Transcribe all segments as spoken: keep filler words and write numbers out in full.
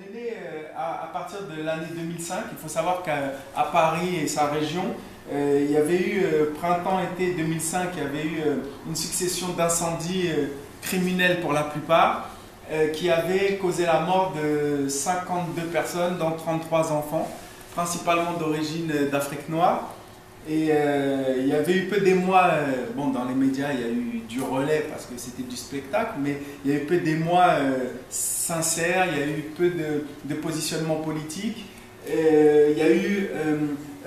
est né à, à partir de l'année deux mille cinq. Il faut savoir qu'à Paris et sa région, euh, il y avait eu, euh, printemps-été deux mille cinq, il y avait eu euh, une succession d'incendies euh, criminels pour la plupart, euh, qui avaient causé la mort de cinquante-deux personnes, dont trente-trois enfants, principalement d'origine d'Afrique noire. Et euh, il y avait eu peu d'émoi, euh, bon, dans les médias il y a eu du relais parce que c'était du spectacle, mais il y a eu peu d'émoi euh, sincère, il y a eu peu de, de positionnement politique, euh, il y a eu, euh,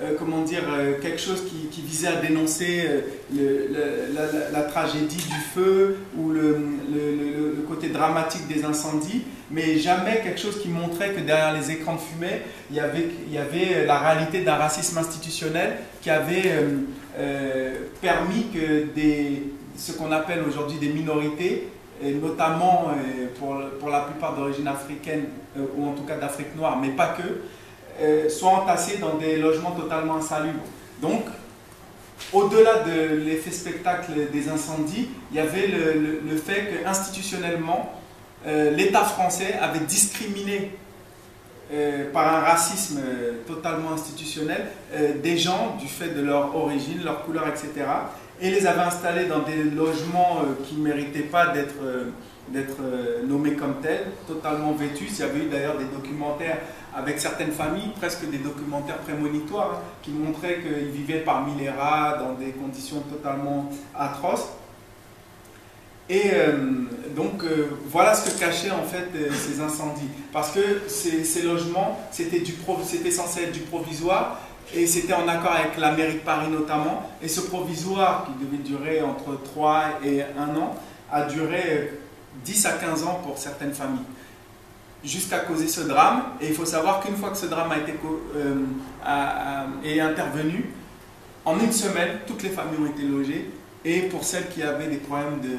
euh, comment dire, euh, quelque chose qui, qui visait à dénoncer euh, le, la, la, la tragédie du feu ou le, le, le, le côté dramatique des incendies, mais jamais quelque chose qui montrait que derrière les écrans de fumée, il y avait, il y avait la réalité d'un racisme institutionnel qui avait euh, euh, permis que des, ce qu'on appelle aujourd'hui des minorités, et notamment euh, pour, pour la plupart d'origine africaine, euh, ou en tout cas d'Afrique noire, mais pas que, euh, soient entassées dans des logements totalement insalubres. Donc, au-delà de l'effet spectacle des incendies, il y avait le, le, le fait que, institutionnellement, Euh, l'État français avait discriminé euh, par un racisme euh, totalement institutionnel euh, des gens du fait de leur origine, leur couleur, et cetera. Et les avait installés dans des logements euh, qui ne méritaient pas d'être euh, euh, nommés comme tels, totalement vétustes. Il y avait eu d'ailleurs des documentaires avec certaines familles, presque des documentaires prémonitoires, hein, qui montraient qu'ils vivaient parmi les rats dans des conditions totalement atroces. Et euh, donc euh, voilà ce que cachaient en fait euh, ces incendies, parce que ces, ces logements c'était censé être du provisoire et c'était en accord avec la mairie de Paris notamment, et ce provisoire qui devait durer entre trois et un an a duré dix à quinze ans pour certaines familles, jusqu'à causer ce drame. Et il faut savoir qu'une fois que ce drame a été, euh, a, a, est intervenu, en une semaine toutes les familles ont été logées. Et pour celles qui avaient des problèmes de,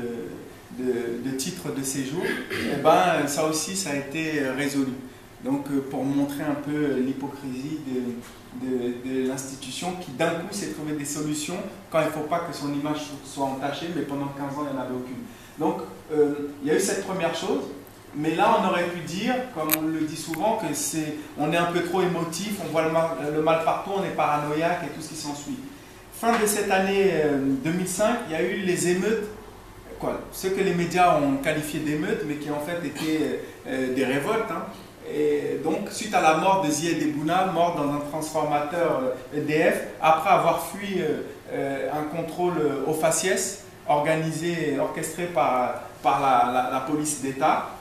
de, de titre de séjour, eh ben, ça aussi, ça a été résolu. Donc, pour montrer un peu l'hypocrisie de, de, de l'institution qui, d'un coup, s'est trouvée des solutions quand il ne faut pas que son image soit entachée, mais pendant quinze ans, il n'y en avait aucune. Donc, euh, il y a eu cette première chose, mais là, on aurait pu dire, comme on le dit souvent, que c'est, on est un peu trop émotif, on voit le mal, le mal partout, on est paranoïaque et tout ce qui s'ensuit. Fin de cette année deux mille cinq, il y a eu les émeutes, quoi, ce que les médias ont qualifié d'émeutes, mais qui en fait étaient euh, des révoltes. Hein. Et donc, suite à la mort de Ziyad Ebuna, mort dans un transformateur E D F, après avoir fui euh, euh, un contrôle au faciès, organisé, orchestré par, par la, la, la police d'État.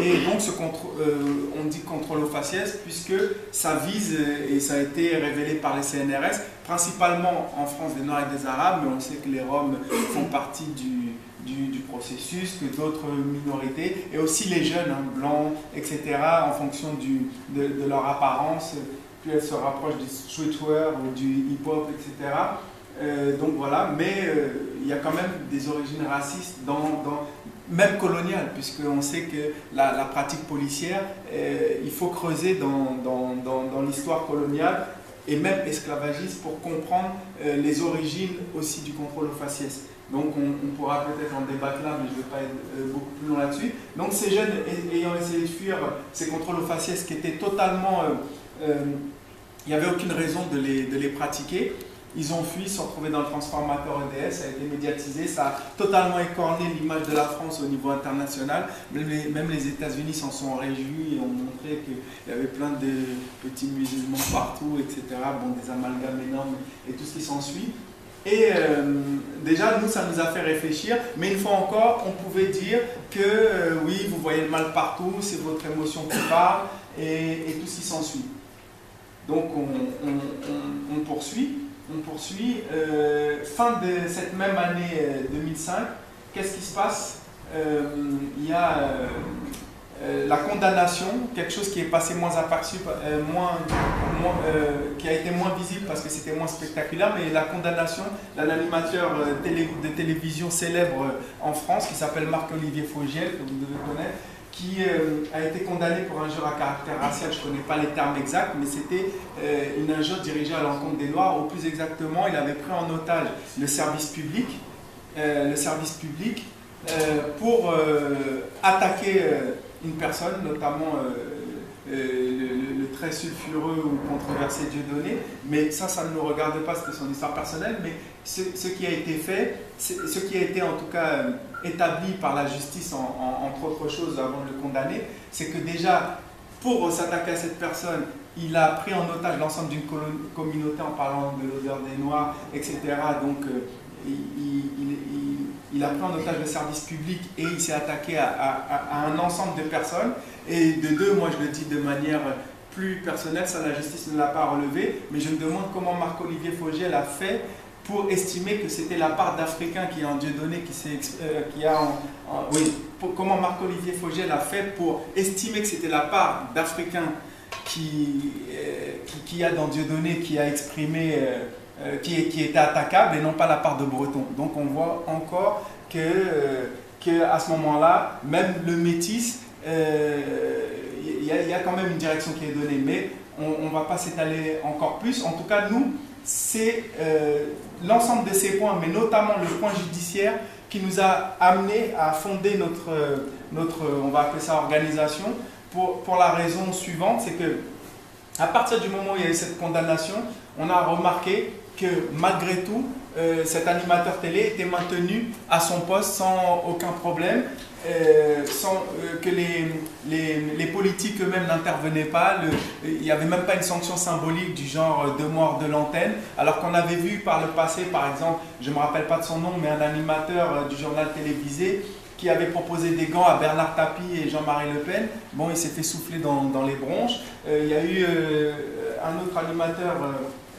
Et donc, ce contrôle, euh, on dit contrôle au faciès, puisque ça vise, et ça a été révélé par les C N R S, principalement en France des Noirs et des Arabes, mais on sait que les Roms font partie du, du, du processus, que d'autres minorités, et aussi les jeunes, hein, blancs, et cetera, en fonction du, de, de leur apparence, plus elles se rapprochent du streetwear ou du hip-hop, et cetera. Euh, donc voilà, mais il euh, y a quand même des origines racistes dans... dans même coloniale, puisqu'on sait que la, la pratique policière, euh, il faut creuser dans, dans, dans, dans l'histoire coloniale et même esclavagiste pour comprendre euh, les origines aussi du contrôle au faciès. Donc on, on pourra peut-être en débattre là, mais je ne vais pas être euh, beaucoup plus long là-dessus. Donc ces jeunes ayant essayé de fuir ces contrôles au faciès qui étaient totalement... Il euh, n'y euh, avait aucune raison de les, de les pratiquer. Ils ont fui, se sont retrouvés dans le transformateur E D S, ça a été médiatisé, ça a totalement écorné l'image de la France au niveau international. Même les États-Unis s'en sont réjouis et ont montré qu'il y avait plein de petits musulmans partout, et cetera. Bon, des amalgames énormes et tout ce qui s'ensuit. Et euh, déjà, nous, ça nous a fait réfléchir, mais une fois encore, on pouvait dire que euh, oui, vous voyez le mal partout, c'est votre émotion qui parle et, et tout ce qui s'ensuit. Donc, on, on, on, on poursuit. On poursuit. Euh, fin de cette même année euh, deux mille cinq, qu'est-ce qui se passe? Euh, il y a euh, euh, la condamnation, quelque chose qui est passé moins aperçu, euh, moins, moins, euh, qui a été moins visible parce que c'était moins spectaculaire, mais la condamnation d'un animateur euh, télé, de télévision célèbre euh, en France qui s'appelle Marc-Olivier Fogiel, que vous devez connaître, qui euh, a été condamné pour injure à caractère racial. Je ne connais pas les termes exacts, mais c'était euh, une injure dirigée à l'encontre des Noirs, ou plus exactement, il avait pris en otage le service public, euh, le service public euh, pour euh, attaquer euh, une personne, notamment euh, euh, le, le trait sulfureux ou controversé de Dieudonné, mais ça, ça ne nous regarde pas, c'est son histoire personnelle, mais ce, ce qui a été fait, ce qui a été en tout cas euh, établi par la justice, en, en, entre autres choses, avant de le condamner, c'est que déjà, pour s'attaquer à cette personne, il a pris en otage l'ensemble d'une communauté en parlant de l'odeur des Noirs, et cetera. Donc, euh, il, il, il, il a pris en otage le service public et il s'est attaqué à, à, à un ensemble de personnes. Et de deux, moi je le dis de manière plus personnelle, ça la justice ne l'a pas relevé, mais je me demande comment Marc-Olivier Fogiel a fait pour estimer que c'était la part d'Africains qui est en Dieudonné, qui, euh, qui a en, en, oui, pour, comment Marc-Olivier Fogiel a fait pour estimer que c'était la part d'Africains qui, euh, qui, qui a dans Dieudonné, qui a exprimé, euh, euh, qui, qui était attaquable, et non pas la part de Breton. Donc on voit encore que, euh, que à ce moment-là, même le métis, il euh, y, y a quand même une direction qui est donnée, mais on ne va pas s'étaler encore plus. En tout cas, nous, c'est euh, l'ensemble de ces points, mais notamment le point judiciaire, qui nous a amené à fonder notre, notre on va appeler ça organisation, pour, pour la raison suivante, c'est que à partir du moment où il y a eu cette condamnation, on a remarqué que malgré tout, euh, cet animateur télé était maintenu à son poste sans aucun problème, euh, sans euh, que les, les, les politiques eux-mêmes n'intervenaient pas. Le, il n'y avait même pas une sanction symbolique du genre deux mois de l'antenne, alors qu'on avait vu par le passé, par exemple, je ne me rappelle pas de son nom, mais un animateur du journal télévisé qui avait proposé des gants à Bernard Tapie et Jean-Marie Le Pen. Bon, il s'est fait souffler dans, dans les bronches. Euh, il y a eu euh, un autre animateur euh,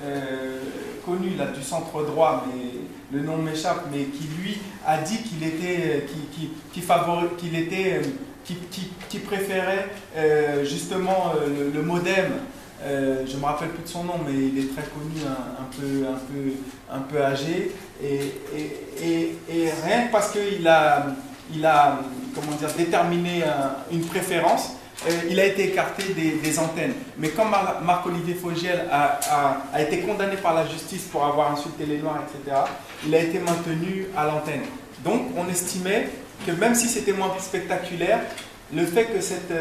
euh, connu là, du centre droit, mais le nom m'échappe, mais qui lui a dit qu'il était, qui, qui, qui favori, qu'il était, qui, qui, qui préférait euh, justement euh, le, le modem. Euh, je ne me rappelle plus de son nom, mais il est très connu, un, un, peu, un, peu, un peu âgé. Et, et, et, et rien que parce qu'il a... Il a, comment dire, déterminé une préférence, il a été écarté des, des antennes. Mais quand Marc-Olivier Fogiel a, a, a été condamné par la justice pour avoir insulté les Noirs, et cetera, il a été maintenu à l'antenne. Donc on estimait que même si c'était moins spectaculaire, le fait que cette,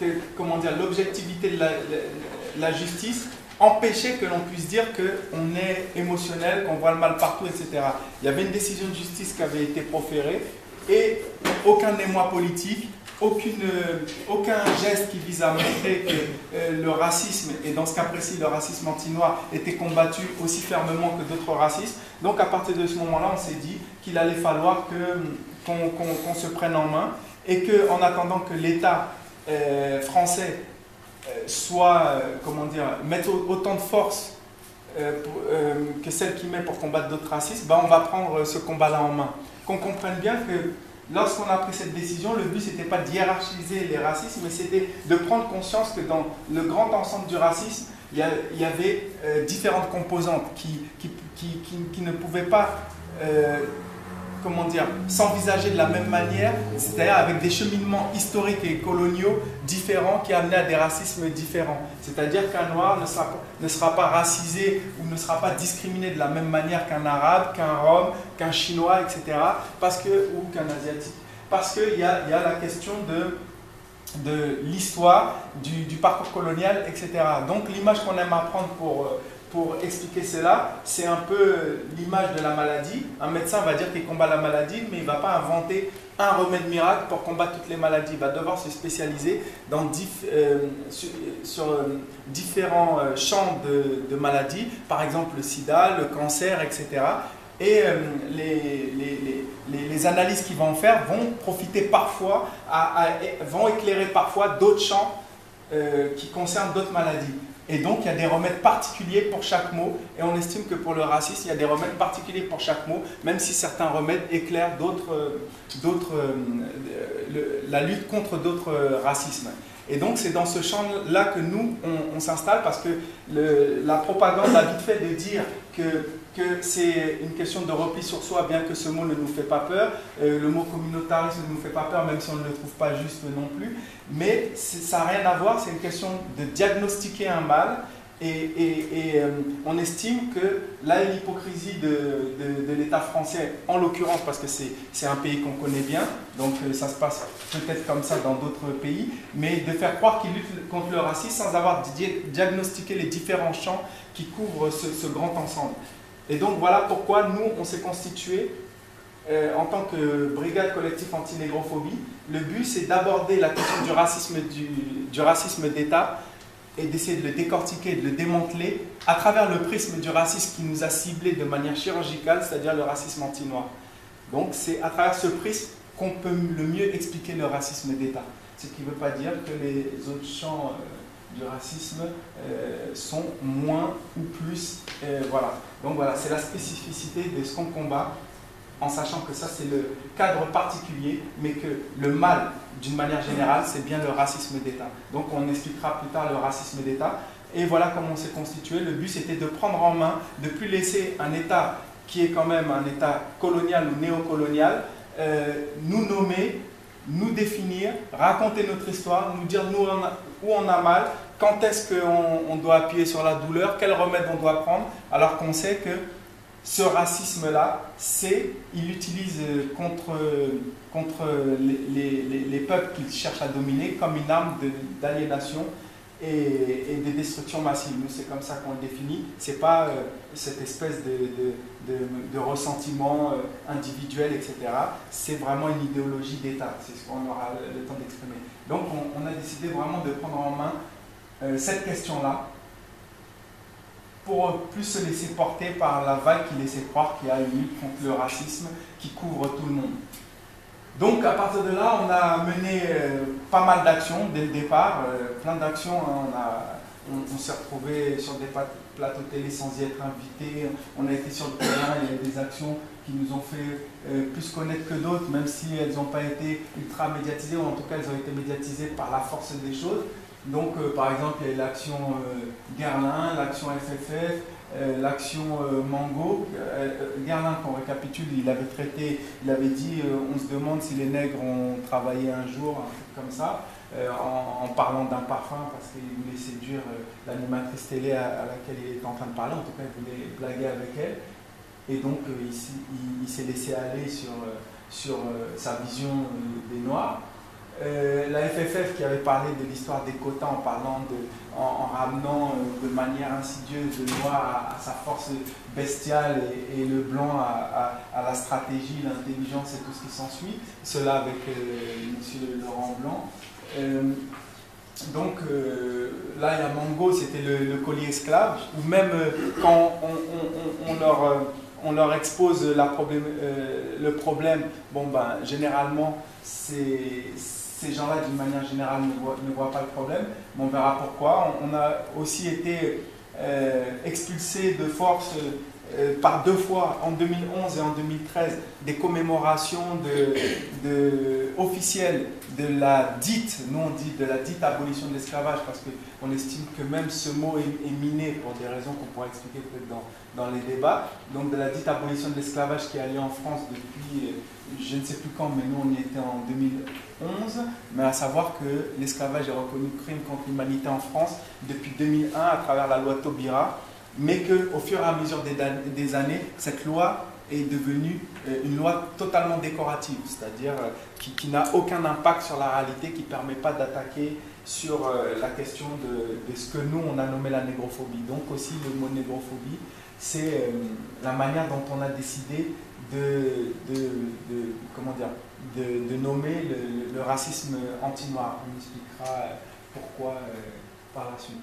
que, comment dire, l'objectivité de la, de la justice empêchait que l'on puisse dire qu'on est émotionnel, qu'on voit le mal partout, et cetera. Il y avait une décision de justice qui avait été proférée, et aucun émoi politique, aucune, aucun geste qui vise à montrer que euh, le racisme, et dans ce cas précis le racisme anti-noir, était combattu aussi fermement que d'autres racismes. Donc à partir de ce moment-là, on s'est dit qu'il allait falloir qu'on qu'on, qu'on, qu'on se prenne en main, et qu'en attendant que l'État euh, français euh, soit, euh, comment dire, mette autant de force euh, pour, euh, que celle qu'il met pour combattre d'autres racismes, bah, on va prendre ce combat-là en main. Qu'on comprenne bien que lorsqu'on a pris cette décision, le but c'était pas de hiérarchiser les racismes, mais c'était de prendre conscience que dans le grand ensemble du racisme, il y avait euh, différentes composantes qui, qui, qui, qui, qui ne pouvaient pas euh, comment dire, s'envisager de la même manière, c'est-à-dire avec des cheminements historiques et coloniaux différents qui amenaient à des racismes différents. C'est-à-dire qu'un noir ne sera, ne sera pas racisé ou ne sera pas discriminé de la même manière qu'un arabe, qu'un rome, qu'un chinois, et cetera. Parce que, ou qu'un asiatique. Parce qu'il y a, y a la question de, de l'histoire, du, du parcours colonial, et cetera. Donc l'image qu'on aime apprendre pour... Pour expliquer cela, c'est un peu l'image de la maladie. Un médecin va dire qu'il combat la maladie, mais il ne va pas inventer un remède miracle pour combattre toutes les maladies. Il va devoir se spécialiser dans diff, euh, sur, sur euh, différents euh, champs de, de maladies, par exemple le sida, le cancer, et cetera. Et euh, les, les, les, les analyses qu'il va en faire vont profiter parfois, à, à, vont éclairer parfois d'autres champs euh, qui concernent d'autres maladies. Et donc, il y a des remèdes particuliers pour chaque mot. Et on estime que pour le racisme, il y a des remèdes particuliers pour chaque mot, même si certains remèdes éclairent d'autres, d'autres, euh, la lutte contre d'autres racismes. Et donc, c'est dans ce champ-là que nous, on, on s'installe, parce que le, la propagande a vite fait de dire que... que c'est une question de repli sur soi, bien que ce mot ne nous fait pas peur, euh, le mot communautarisme ne nous fait pas peur, même si on ne le trouve pas juste non plus, mais ça n'a rien à voir, c'est une question de diagnostiquer un mal Et, et, et euh, on estime que là, l'hypocrisie de, de, de l'État français, en l'occurrence, parce que c'est un pays qu'on connaît bien, donc euh, ça se passe peut-être comme ça dans d'autres pays, mais de faire croire qu'il lutte contre le racisme sans avoir diagnostiqué les différents champs qui couvrent ce, ce grand ensemble. Et donc voilà pourquoi nous, on s'est constitué euh, en tant que brigade collective anti-négrophobie. Le but, c'est d'aborder la question du racisme du, du racisme d'État, et d'essayer de le décortiquer, de le démanteler à travers le prisme du racisme qui nous a ciblés de manière chirurgicale, c'est-à-dire le racisme anti-noir. Donc c'est à travers ce prisme qu'on peut le mieux expliquer le racisme d'État. Ce qui ne veut pas dire que les autres champs euh, du racisme euh, sont moins ou plus. Euh, voilà. Donc voilà, c'est la spécificité de ce qu'on combat, en sachant que ça c'est le cadre particulier, mais que le mal, d'une manière générale, c'est bien le racisme d'État. Donc on expliquera plus tard le racisme d'État. Et voilà comment on s'est constitué. Le but, c'était de prendre en main, de ne plus laisser un État qui est quand même un État colonial ou néocolonial, euh, nous nommer, nous définir, raconter notre histoire, nous dire nous on a, où on a mal, quand est-ce qu'on on doit appuyer sur la douleur, quel remède on doit prendre, alors qu'on sait que ce racisme-là, c'est, il l'utilise contre, contre les, les, les peuples qu'il cherche à dominer comme une arme d'aliénation et, et de destruction massive. Nous, c'est comme ça qu'on le définit. C'est pas euh, cette espèce de, de, de, de ressentiment euh, individuel, et cetera. C'est vraiment une idéologie d'État. C'est ce qu'on aura le temps d'exprimer. Donc, on, on a décidé vraiment de prendre en main euh, cette question-là, pour plus se laisser porter par la vague qui laissait croire qu'il y a une lutte contre le racisme qui couvre tout le monde. Donc à partir de là, on a mené euh, pas mal d'actions dès le départ, euh, plein d'actions, hein. on a on, on s'est retrouvés sur des plateaux télé sans y être invités, on a été sur le terrain, il y a des actions qui nous ont fait euh, plus connaître que d'autres, même si elles n'ont pas été ultra médiatisées, ou en tout cas elles ont été médiatisées par la force des choses. Donc, euh, par exemple, il y a l'action euh, Guerlain, l'action F F F, euh, l'action euh, Mango. Euh, euh, Guerlain, qu'on récapitule, il avait traité, il avait dit euh, on se demande si les nègres ont travaillé un jour, un truc comme ça, euh, en, en parlant d'un parfum, parce qu'il voulait séduire euh, l'animatrice télé à, à laquelle il était en train de parler, en tout cas, il voulait blaguer avec elle. Et donc, euh, il, il, il s'est laissé aller sur, euh, sur euh, sa vision euh, des Noirs. Euh, la F F F qui avait parlé de l'histoire des quotas en parlant de, en, en ramenant euh, de manière insidieuse le noir à, à sa force bestiale et, et le blanc à, à, à la stratégie, l'intelligence et tout ce qui s'ensuit, cela avec euh, M. Laurent Blanc. Euh, donc euh, là il y a Mango, c'était le, le collier esclave, ou même euh, quand on, on, on, on leur... Euh, on leur expose la problème, euh, le problème, bon ben généralement ces, ces gens-là d'une manière générale ne voient, ne voient pas le problème, mais on verra pourquoi. On, on a aussi été euh, expulsé de force euh, par deux fois en deux mille onze et en deux mille treize des commémorations de, de, officielles de la dite, nous on dit de la dite abolition de l'esclavage, parce qu'on estime que même ce mot est, est miné pour des raisons qu'on pourra expliquer peut-être dans dans les débats, donc de la dite abolition de l'esclavage qui a lieu en France depuis je ne sais plus quand, mais nous on y était en deux mille onze, mais à savoir que l'esclavage est reconnu crime contre l'humanité en France depuis deux mille un à travers la loi Taubira, mais qu'au fur et à mesure des, des années, cette loi est devenue une loi totalement décorative, c'est-à-dire qui, qui n'a aucun impact sur la réalité, qui ne permet pas d'attaquer sur la question de, de ce que nous on a nommé la négrophobie, donc aussi le mot négrophobie. C'est euh, la manière dont on a décidé de, de, de, comment dire, de, de nommer le, le racisme anti-noir. On expliquera pourquoi euh, par la suite.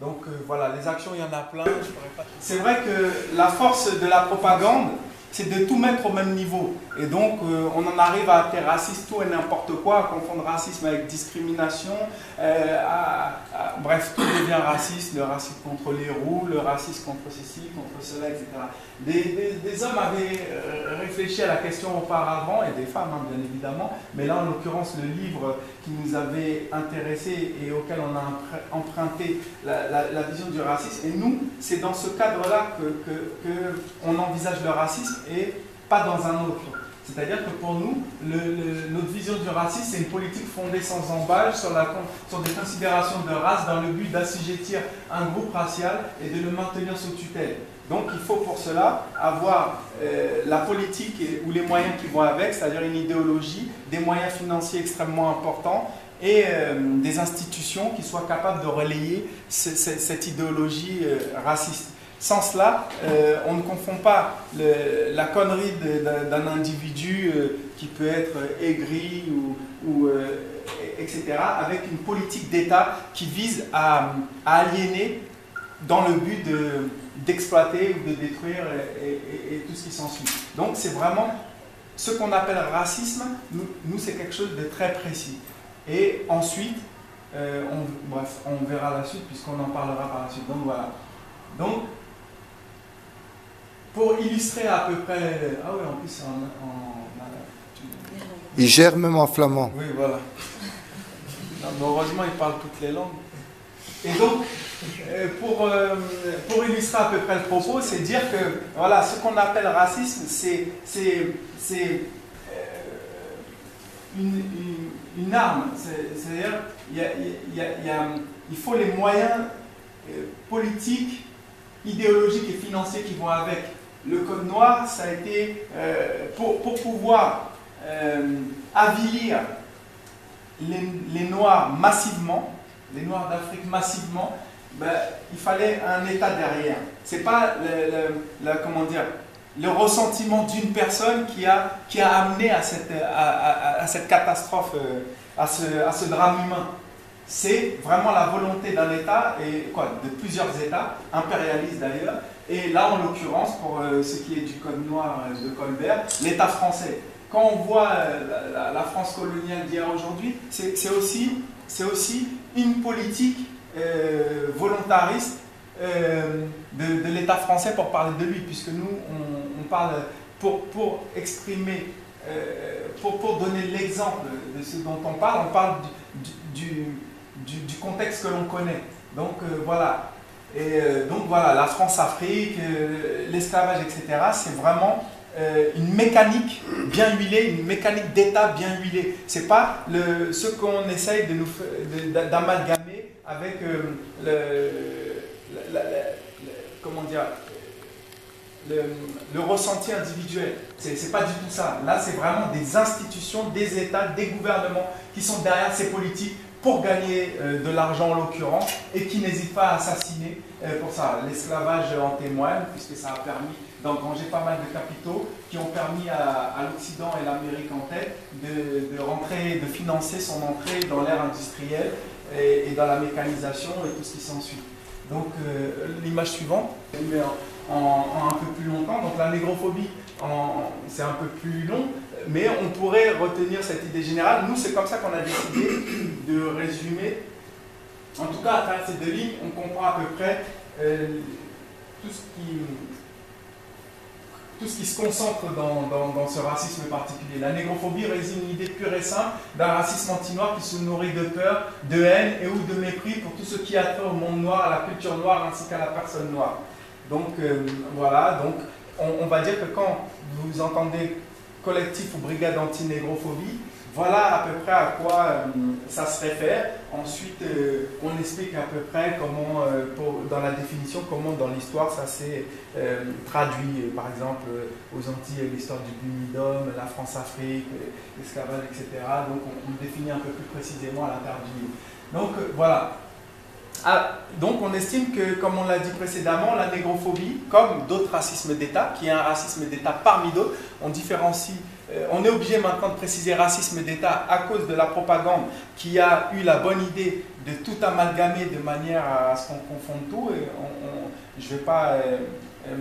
Donc euh, voilà, les actions, il y en a plein. Pas... C'est vrai que la force de la propagande, c'est de tout mettre au même niveau. Et donc, euh, on en arrive à faire raciste tout et n'importe quoi, à confondre racisme avec discrimination. Euh, à, à, bref, tout devient raciste. Le racisme contre les roues, le racisme contre ceci, contre cela, et cetera. Des, des, des hommes avaient euh, réfléchi à la question auparavant, et des femmes, hein, bien évidemment. Mais là, en l'occurrence, le livre qui nous avait intéressés et auquel on a emprunté la, la, la vision du racisme. Et nous, c'est dans ce cadre-là que, que, que on envisage le racisme, et pas dans un autre. C'est-à-dire que pour nous, le, le, notre vision du racisme, c'est une politique fondée sans embâche sur, la, sur des considérations de race dans le but d'assujettir un groupe racial et de le maintenir sous tutelle. Donc il faut pour cela avoir euh, la politique et, ou les moyens qui vont avec, c'est-à-dire une idéologie, des moyens financiers extrêmement importants et euh, des institutions qui soient capables de relayer ce, ce, cette idéologie euh, raciste. Sans cela, euh, on ne confond pas le, la connerie d'un individu euh, qui peut être aigri ou, ou euh, et cetera avec une politique d'État qui vise à, à aliéner dans le but de d'exploiter ou de détruire et, et, et tout ce qui s'ensuit. Donc c'est vraiment ce qu'on appelle racisme, nous, nous c'est quelque chose de très précis. Et ensuite, euh, on, bref, on verra la suite puisqu'on en parlera par la suite. Donc voilà. Donc, pour illustrer à peu près... Ah oui, en plus c'est en... en... Il gère même en flamand. Oui, voilà. Non, mais heureusement, il parle toutes les langues. Et donc, pour, pour illustrer à peu près le propos, c'est dire que voilà, ce qu'on appelle racisme, c'est c'est une, une, une arme. C'est-à-dire qu'il faut les moyens politiques, idéologiques et financiers qui vont avec. Le code noir, ça a été euh, pour, pour pouvoir euh, avilir les, les noirs massivement, les noirs d'Afrique massivement, ben, il fallait un État derrière. C'est pas le, le, le, comment dire, le ressentiment d'une personne qui a, qui a amené à cette, à, à, à cette catastrophe, à ce, à ce drame humain. C'est vraiment la volonté d'un État, et quoi, de plusieurs États, impérialistes d'ailleurs, et là en l'occurrence, pour euh, ce qui est du code noir euh, de Colbert, l'État français. Quand on voit euh, la, la France coloniale d'hier aujourd'hui, c'est aussi, aussi une politique euh, volontariste euh, de, de l'État français pour parler de lui, puisque nous, on, on parle pour, pour exprimer, euh, pour, pour donner l'exemple de ce dont on parle, on parle du... du, du Du, du contexte que l'on connaît. Donc euh, voilà. Et euh, donc voilà, la France-Afrique, euh, l'esclavage, et cetera, c'est vraiment euh, une mécanique bien huilée, une mécanique d'État bien huilée. C'est pas le, ce qu'on essaye de nous d'amalgamer avec euh, le, la, la, la, la, comment dire, le, le ressenti individuel. C'est pas du tout ça. Là, c'est vraiment des institutions, des États, des gouvernements qui sont derrière ces politiques, pour gagner euh, de l'argent en l'occurrence, et qui n'hésite pas à assassiner euh, pour ça. L'esclavage en témoigne, puisque ça a permis d'engranger pas mal de capitaux qui ont permis à, à l'Occident et l'Amérique en tête de, de, rentrer, de financer son entrée dans l'ère industrielle et, et dans la mécanisation et tout ce qui s'ensuit. Donc euh, l'image suivante, mais en, en, en un peu plus longtemps, donc la négrophobie, c'est un peu plus long, mais on pourrait retenir cette idée générale. Nous, c'est comme ça qu'on a décidé de résumer. En tout cas, à travers ces deux lignes, on comprend à peu près euh, tout, ce qui, tout ce qui se concentre dans, dans, dans ce racisme particulier. La négrophobie résume une idée pure et simple d'un racisme anti-noir qui se nourrit de peur, de haine et ou de mépris pour tout ce qui a trait au monde noir, à la culture noire ainsi qu'à la personne noire. Donc, euh, voilà, donc on, on va dire que quand vous entendez collectif ou brigade anti négrophobie, voilà à peu près à quoi euh, ça se réfère. Ensuite, euh, on explique à peu près comment, euh, pour, dans la définition, comment dans l'histoire ça s'est euh, traduit, euh, par exemple euh, aux Antilles, l'histoire du Bumidom, la France-Afrique, euh, l'esclavage, et cetera. Donc on, on définit un peu plus précisément à l'intérieur du livre. Donc euh, voilà. Ah, donc on estime que, comme on l'a dit précédemment, la négrophobie, comme d'autres racismes d'État, qui est un racisme d'État parmi d'autres, on différencie, euh, on est obligé maintenant de préciser racisme d'État à cause de la propagande qui a eu la bonne idée de tout amalgamer de manière à ce qu'on confonde tout. Et on, on, je ne vais pas euh,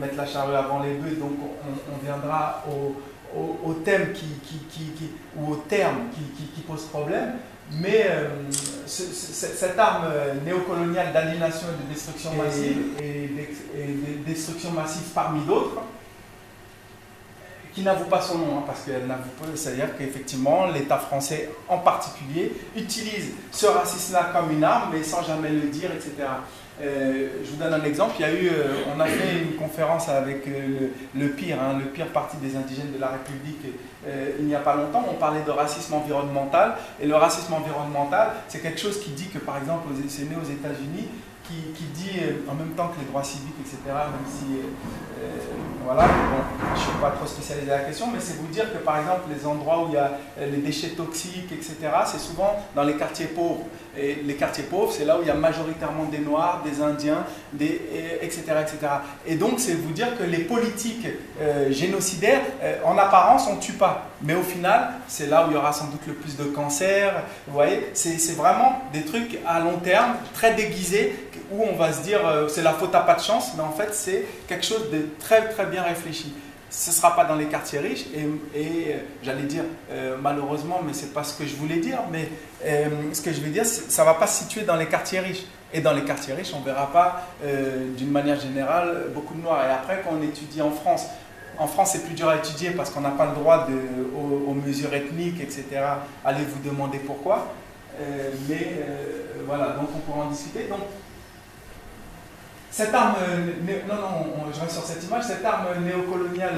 mettre la charrue avant les bœufs, donc on, on viendra au, au, au thème qui, qui, qui, qui, ou au terme qui, qui, qui pose problème. Mais euh, ce, ce, cette arme néocoloniale d'aliénation et de destruction massive, et, et de destruction massive parmi d'autres, qui n'avoue pas son nom, hein, parce qu'elle n'avoue pas, c'est-à-dire qu'effectivement l'État français en particulier utilise ce racisme-là comme une arme, mais sans jamais le dire, et cetera. Euh, je vous donne un exemple, il y a eu, euh, on a fait une conférence avec euh, le, le PIR, hein, le PIR Parti des indigènes de la République, euh, il n'y a pas longtemps, on parlait de racisme environnemental, et le racisme environnemental, c'est quelque chose qui dit que, par exemple, c'est né aux États-Unis, qui, qui dit, euh, en même temps que les droits civiques, et cetera, même si, euh, euh, voilà, bon, je ne suis pas trop spécialisé à la question, mais c'est vous dire que, par exemple, les endroits où il y a euh, les déchets toxiques, et cetera, c'est souvent dans les quartiers pauvres. Et les quartiers pauvres, c'est là où il y a majoritairement des Noirs, des Indiens, des, et, etc., et cetera. Et donc, c'est vous dire que les politiques euh, génocidaires, euh, en apparence, on ne tue pas. Mais au final, c'est là où il y aura sans doute le plus de cancer. Vous voyez, c'est vraiment des trucs à long terme, très déguisés, où on va se dire euh, c'est la faute à pas de chance, mais en fait, c'est quelque chose de très, très bien réfléchi. Ce ne sera pas dans les quartiers riches, et, et euh, j'allais dire euh, malheureusement, mais ce n'est pas ce que je voulais dire, mais euh, ce que je vais dire, ça ne va pas se situer dans les quartiers riches. Et dans les quartiers riches, on ne verra pas, euh, d'une manière générale, beaucoup de Noirs. Et après, quand on étudie en France, en France, c'est plus dur à étudier parce qu'on n'a pas le droit de, aux, aux mesures ethniques, et cetera. Allez vous demander pourquoi. Euh, mais euh, voilà, donc on pourra en discuter. Donc, cette arme, non, non, je reste sur cette image, cette arme néocoloniale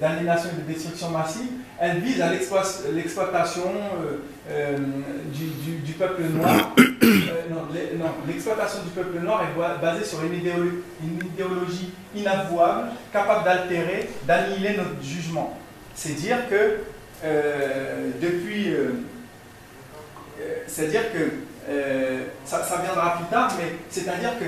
d'aliénation et de destruction massive, elle vise à l'exploitation euh, euh, du, du, du peuple noir. Euh, non, non l'exploitation du peuple noir est basée sur une idéologie, une idéologie inavouable, capable d'altérer, d'annihiler notre jugement. C'est dire que euh, depuis... Euh, c'est-à-dire que... Euh, ça, ça viendra plus tard, mais c'est-à-dire que...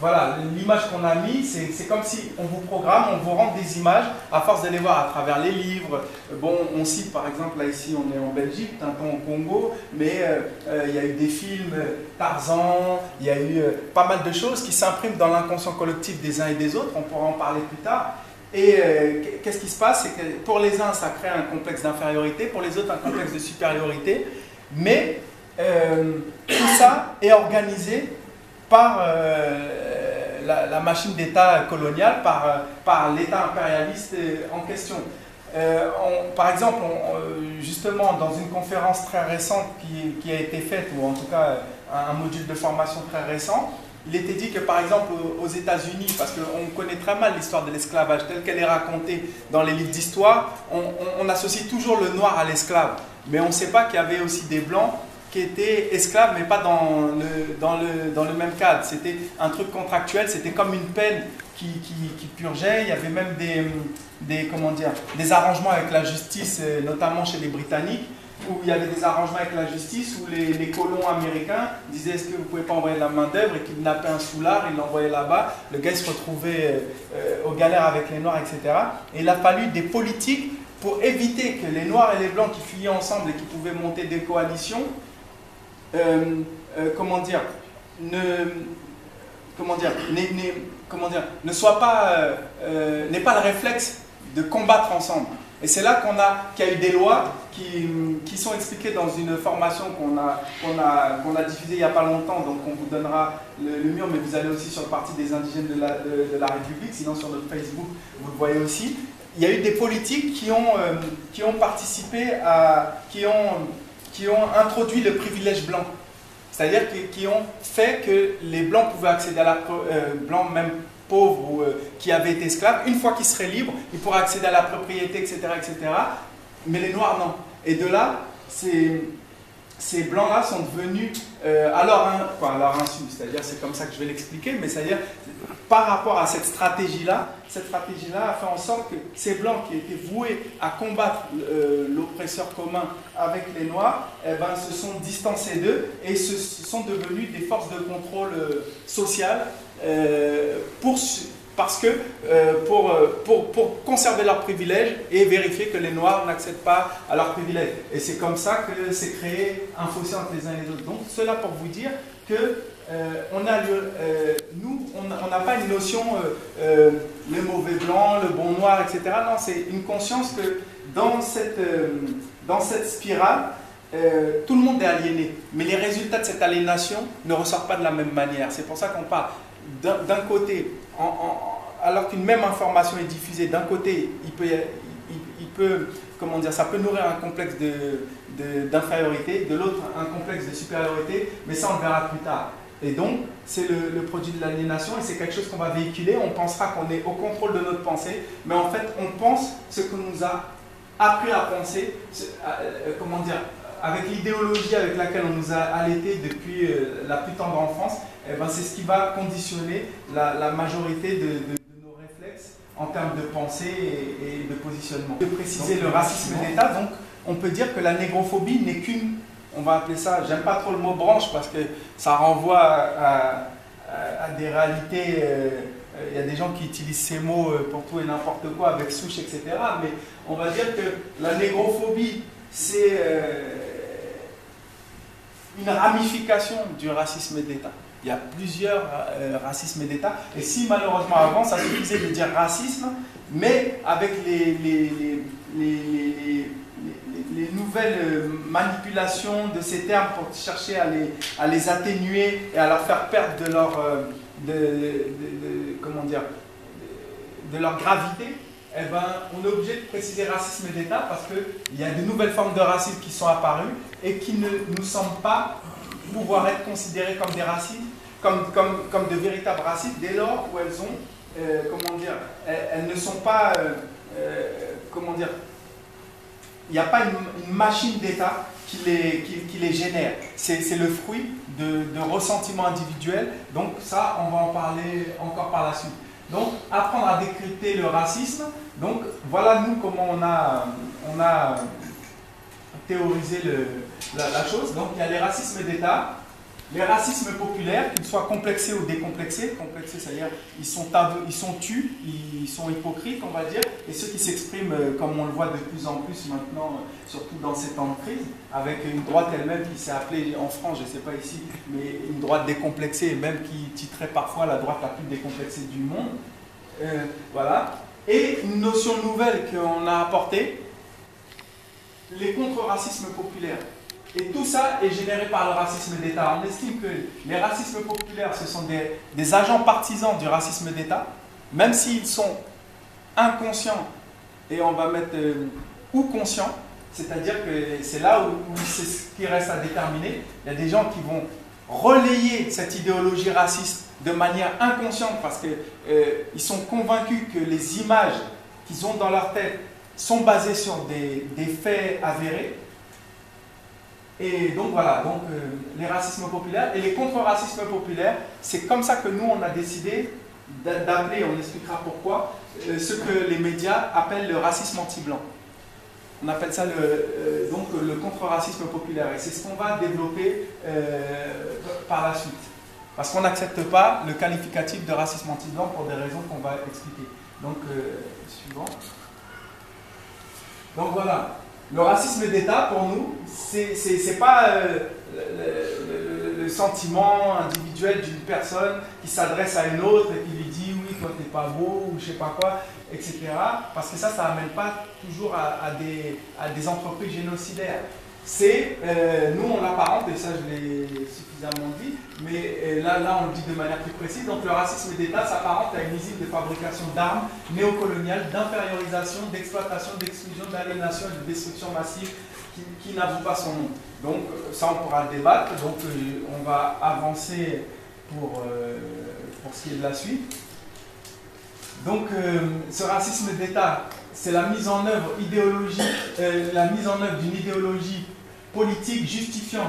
Voilà, l'image qu'on a mise, c'est comme si on vous programme, on vous rend des images à force de les voir à travers les livres. Bon, on cite par exemple, là ici on est en Belgique, tantôt au Congo, mais il euh, euh, y a eu des films Tarzan, il y a eu euh, pas mal de choses qui s'impriment dans l'inconscient collectif des uns et des autres, on pourra en parler plus tard. Et euh, qu'est-ce qui se passe? C'est que pour les uns, ça crée un complexe d'infériorité, pour les autres, un complexe de supériorité, mais euh, tout ça est organisé par euh, la, la machine d'État coloniale, par, par l'État impérialiste en question. Euh, on, par exemple, on, justement, dans une conférence très récente qui, qui a été faite, ou en tout cas un, un module de formation très récent, il était dit que, par exemple, aux États-Unis, parce qu'on connaît très mal l'histoire de l'esclavage telle qu'elle est racontée dans les livres d'histoire, on, on, on associe toujours le noir à l'esclave, mais on ne sait pas qu'il y avait aussi des blancs qui étaient esclaves, mais pas dans le, dans le, dans le même cadre. C'était un truc contractuel, c'était comme une peine qui, qui, qui purgeait. Il y avait même des, des, comment dire, des arrangements avec la justice, notamment chez les Britanniques, où il y avait des arrangements avec la justice, où les, les colons américains disaient « Est-ce que vous pouvez pas envoyer la main-d'œuvre » et kidnappaient un soulard, ils l'envoyaient là-bas. Le gars se retrouvait euh, aux galères avec les Noirs, et cetera. Et il a fallu des politiques pour éviter que les Noirs et les Blancs qui fuyaient ensemble et qui pouvaient monter des coalitions, Euh, euh, comment dire, ne, comment dire, ne, ne, comment dire, ne soit pas, euh, euh, n'ait pas le réflexe de combattre ensemble. Et c'est là qu'on a, qu'il y a eu des lois qui, qui sont expliquées dans une formation qu'on a, qu'on a, qu'on a diffusée il n'y a pas longtemps, donc on vous donnera le, le mur, mais vous allez aussi sur le Parti des indigènes de la, de, de la République, sinon sur notre Facebook, vous le voyez aussi. Il y a eu des politiques qui ont, euh, qui ont participé à, qui ont... qui ont introduit le privilège blanc, c'est-à-dire qui ont fait que les blancs pouvaient accéder à la euh, blancs même pauvres ou euh, qui avaient été esclaves, une fois qu'ils seraient libres, ils pourraient accéder à la propriété, et cetera, et cetera. Mais les noirs non. Et de là, ces, ces blancs-là sont devenus euh, à leur, hein, quoi, à leur insu, c'est-à-dire c'est comme ça que je vais l'expliquer, mais c'est-à-dire par rapport à cette stratégie-là, cette stratégie-là a fait en sorte que ces Blancs qui étaient voués à combattre euh, l'oppresseur commun avec les Noirs, eh ben, se sont distancés d'eux et se sont devenus des forces de contrôle euh, social euh, pour, parce que, euh, pour, euh, pour, pour conserver leurs privilèges et vérifier que les Noirs n'accèdent pas à leurs privilèges. Et c'est comme ça que s'est créé un fossé entre les uns et les autres. Donc cela pour vous dire que Euh, on a le, euh, nous, on n'a pas une notion euh, euh, le mauvais blanc, le bon noir, et cetera. Non, c'est une conscience que dans cette, euh, dans cette spirale, euh, tout le monde est aliéné. Mais les résultats de cette aliénation ne ressortent pas de la même manière. C'est pour ça qu'on parle d'un côté, en, en, alors qu'une même information est diffusée, d'un côté, il peut, il, il peut, comment dire, ça peut nourrir un complexe de, de, d'infériorité, de l'autre, un complexe de supériorité, mais ça, on le verra plus tard. Et donc, c'est le, le produit de l'aliénation et c'est quelque chose qu'on va véhiculer. On pensera qu'on est au contrôle de notre pensée, mais en fait, on pense ce qu'on nous a appris à penser, ce, euh, comment dire, avec l'idéologie avec laquelle on nous a allaités depuis euh, la plus tendre enfance. Eh ben, c'est ce qui va conditionner la, la majorité de, de, de nos réflexes en termes de pensée et, et de positionnement. De préciser donc, le racisme d'État, donc on peut dire que la négrophobie n'est qu'une, on va appeler ça, j'aime pas trop le mot branche parce que ça renvoie à, à, à des réalités, euh, il y a des gens qui utilisent ces mots pour tout et n'importe quoi avec souche, et cetera. Mais on va dire que la négrophobie, c'est euh, une ramification du racisme d'État. Il y a plusieurs euh, racismes d'État. Et si malheureusement avant, ça suffisait de dire racisme, mais avec les, les, les, les, les, les, les nouvelles manipulations de ces termes pour chercher à les, à les atténuer et à leur faire perdre de leur, euh, de, de, de, comment dire, de leur gravité, eh ben, on est obligé de préciser racisme d'État parce qu'il y a de nouvelles formes de racisme qui sont apparues et qui ne nous semblent pas pouvoir être considérées comme des racistes, comme, comme, comme de véritables racistes, dès lors où elles ont, euh, comment dire, elles, elles ne sont pas, euh, euh, comment dire, il n'y a pas une, une machine d'État qui les, qui, qui les génère. C'est le fruit de, de ressentiments individuels, donc ça, on va en parler encore par la suite. Donc, apprendre à décrypter le racisme, donc voilà nous comment on a, on a théorisé le... La, la chose, donc il y a les racismes d'État, les racismes populaires, qu'ils soient complexés ou décomplexés, complexés c'est-à-dire ils sont tabous, ils sont tus, ils sont hypocrites on va dire, et ceux qui s'expriment comme on le voit de plus en plus maintenant, surtout dans ces temps de crise, avec une droite elle-même qui s'est appelée en France, je ne sais pas ici, mais une droite décomplexée et même qui titrait parfois la droite la plus décomplexée du monde, euh, voilà, et une notion nouvelle qu'on a apportée, les contre-racismes populaires. Et tout ça est généré par le racisme d'État. On estime que les racismes populaires, ce sont des, des agents partisans du racisme d'État, même s'ils sont inconscients, et on va mettre euh, ou conscients, c'est-à-dire que c'est là où, où c'est ce qui reste à déterminer. Il y a des gens qui vont relayer cette idéologie raciste de manière inconsciente parce qu'ils euh, sont convaincus que les images qu'ils ont dans leur tête sont basées sur des, des faits avérés. Et donc voilà, donc, euh, les racismes populaires et les contre-racismes populaires, c'est comme ça que nous on a décidé d'appeler, on expliquera pourquoi, euh, ce que les médias appellent le racisme anti-blanc. On appelle ça le, euh, donc le contre-racisme populaire et c'est ce qu'on va développer euh, par la suite. Parce qu'on n'accepte pas le qualificatif de racisme anti-blanc pour des raisons qu'on va expliquer. Donc, euh, suivant. Donc voilà. Le racisme d'État, pour nous, c'est pas euh, le, le, le sentiment individuel d'une personne qui s'adresse à une autre et qui lui dit « oui, toi t'es pas beau » ou je sais pas quoi, et cetera. Parce que ça, ça n'amène pas toujours à, à, des, à des entreprises génocidaires. C'est, euh, nous on l'apparente, et ça je l'ai suffisamment dit, mais là, là on le dit de manière plus précise, donc le racisme d'État s'apparente à une usine de fabrication d'armes néocoloniales, d'infériorisation, d'exploitation, d'exclusion, d'aliénation et de destruction massive qui, qui n'avoue pas son nom. Donc ça on pourra le débattre, donc on va avancer pour, euh, pour ce qui est de la suite. Donc euh, ce racisme d'État, c'est la mise en œuvre idéologique, euh, la mise en œuvre d'une idéologie politique justifiant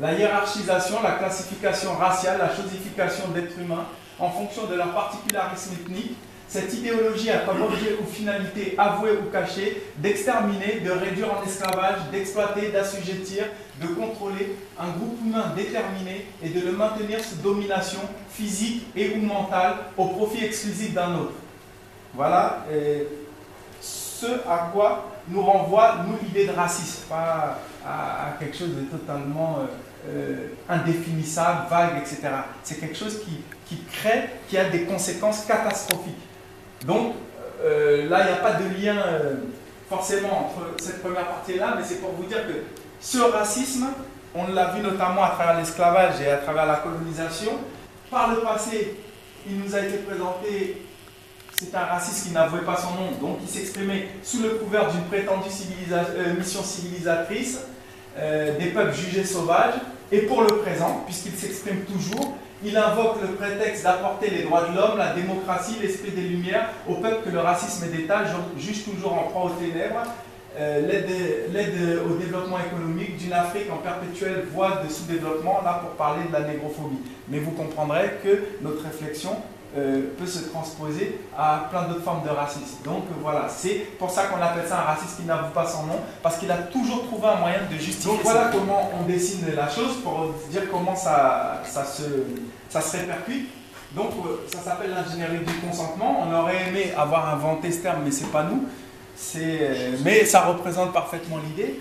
la hiérarchisation, la classification raciale, la chosification d'êtres humains en fonction de leur particularisme ethnique. Cette idéologie a comme objet ou finalité avouée ou cachée d'exterminer, de réduire en esclavage, d'exploiter, d'assujettir, de contrôler un groupe humain déterminé et de le maintenir sous domination physique et ou mentale au profit exclusif d'un autre. Voilà. Et ce à quoi nous renvoie, nous, l'idée de racisme, pas à, à quelque chose de totalement euh, indéfinissable, vague, et cetera. C'est quelque chose qui, qui crée, qui a des conséquences catastrophiques. Donc, euh, là, il n'y a pas de lien euh, forcément entre cette première partie-là, mais c'est pour vous dire que ce racisme, on l'a vu notamment à travers l'esclavage et à travers la colonisation. Par le passé, il nous a été présenté... C'est un raciste qui n'avouait pas son nom, donc il s'exprimait sous le couvert d'une prétendue civilisa euh, mission civilisatrice, euh, des peuples jugés sauvages, et pour le présent, puisqu'il s'exprime toujours, Il invoque le prétexte d'apporter les droits de l'homme, la démocratie, l'esprit des Lumières au peuple que le racisme d'État juge toujours en proie aux ténèbres, euh, l'aide au développement économique d'une Afrique en perpétuelle voie de sous-développement, là pour parler de la négrophobie. Mais vous comprendrez que notre réflexion euh, peut se transposer à plein d'autres formes de racisme. Donc euh, voilà, c'est pour ça qu'on appelle ça un raciste qui n'avoue pas son nom, parce qu'il a toujours trouvé un moyen de justifier. Donc voilà comment on dessine la chose pour dire comment ça, ça se... ça se répercute. Donc ça s'appelle l'ingénierie du consentement. On aurait aimé avoir inventé ce terme, mais c'est pas nous. C'est... mais ça représente parfaitement l'idée.